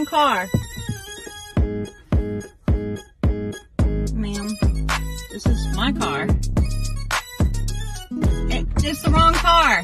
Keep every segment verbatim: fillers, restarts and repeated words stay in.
wrong car. Ma'am, this is my car. It, it's the wrong car.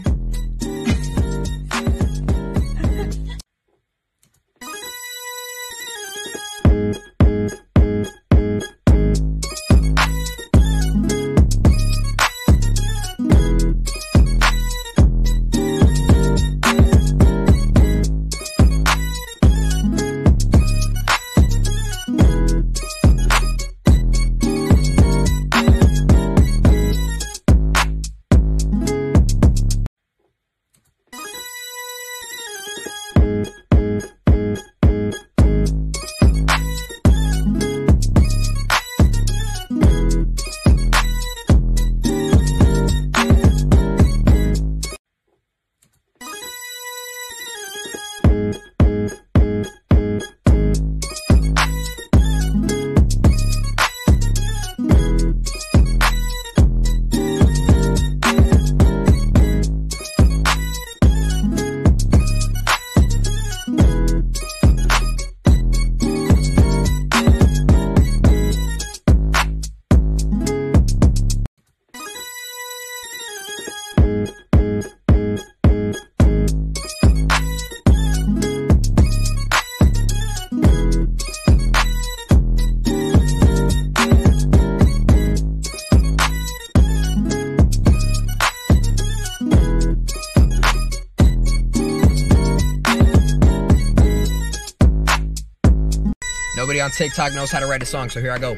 Nobody on TikTok knows how to write a song, so here I go.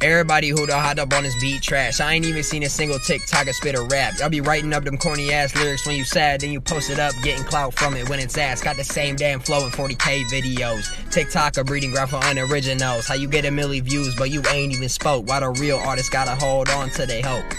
Everybody who done hot up on this beat trash. I ain't even seen a single TikToker spit a rap. Y'all be writing up them corny ass lyrics when you sad, then you post it up, getting clout from it when it's ass. Got the same damn flow in forty K videos. TikTok a breeding ground for unoriginals. How you get a milli views, but you ain't even spoke. Why the real artists gotta hold on to they hope.